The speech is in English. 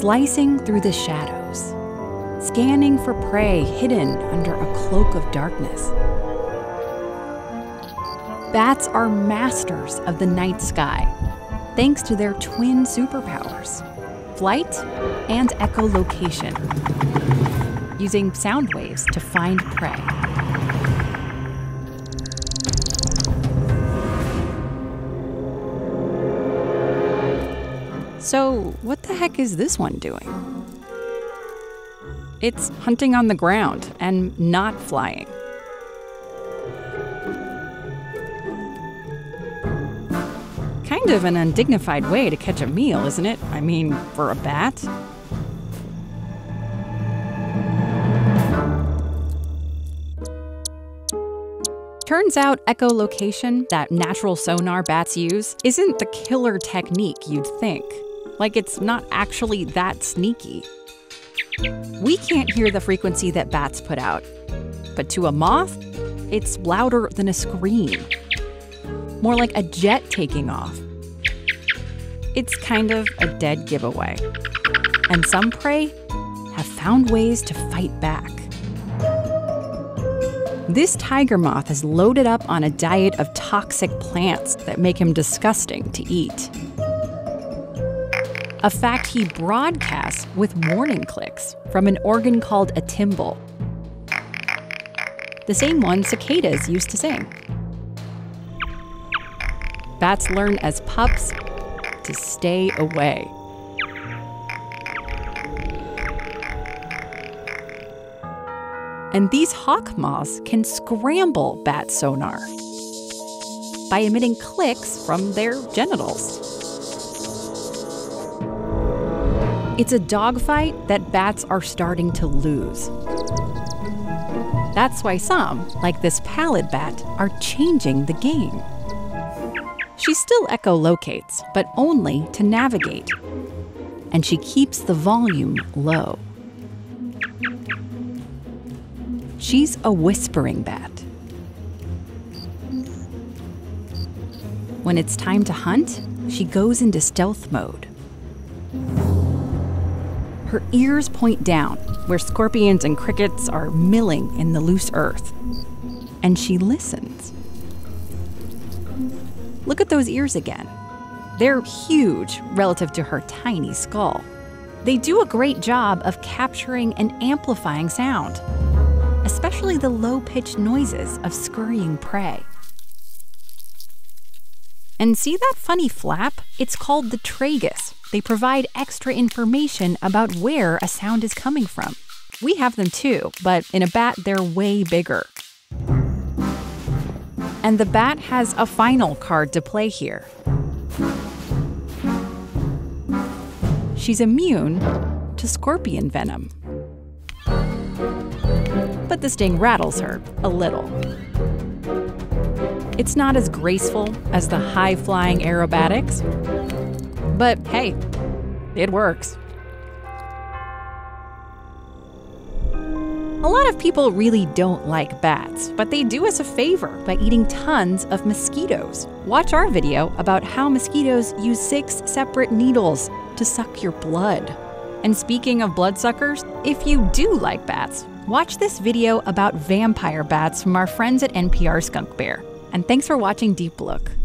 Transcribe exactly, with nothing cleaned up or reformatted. slicing through the shadows, scanning for prey hidden under a cloak of darkness. Bats are masters of the night sky, thanks to their twin superpowers, flight and echolocation, using sound waves to find prey. So, what the heck is this one doing? It's hunting on the ground and not flying. Kind of an undignified way to catch a meal, isn't it? I mean, for a bat? Turns out echolocation, that natural sonar bats use, isn't the killer technique you'd think. Like, it's not actually that sneaky. We can't hear the frequency that bats put out, but to a moth, it's louder than a scream. More like a jet taking off. It's kind of a dead giveaway. And some prey have found ways to fight back. This tiger moth is loaded up on a diet of toxic plants that make him disgusting to eat. A fact he broadcasts with warning clicks from an organ called a timbal. The same one cicadas used to sing. Bats learn as pups to stay away. And these hawk moths can scramble bat sonar by emitting clicks from their genitals. It's a dogfight that bats are starting to lose. That's why some, like this pallid bat, are changing the game. She still echolocates, but only to navigate. And she keeps the volume low. She's a whispering bat. When it's time to hunt, she goes into stealth mode. Her ears point down, where scorpions and crickets are milling in the loose earth. And she listens. Look at those ears again. They're huge relative to her tiny skull. They do a great job of capturing and amplifying sound, especially the low-pitched noises of scurrying prey. And see that funny flap? It's called the tragus. They provide extra information about where a sound is coming from. We have them too, but in a bat, they're way bigger. And the bat has a final card to play here. She's immune to scorpion venom. But the sting rattles her a little. It's not as graceful as the high-flying aerobatics, but hey, it works. A lot of people really don't like bats, but they do us a favor by eating tons of mosquitoes. Watch our video about how mosquitoes use six separate needles to suck your blood. And speaking of bloodsuckers, if you do like bats, watch this video about vampire bats from our friends at N P R Skunk Bear. And thanks for watching Deep Look.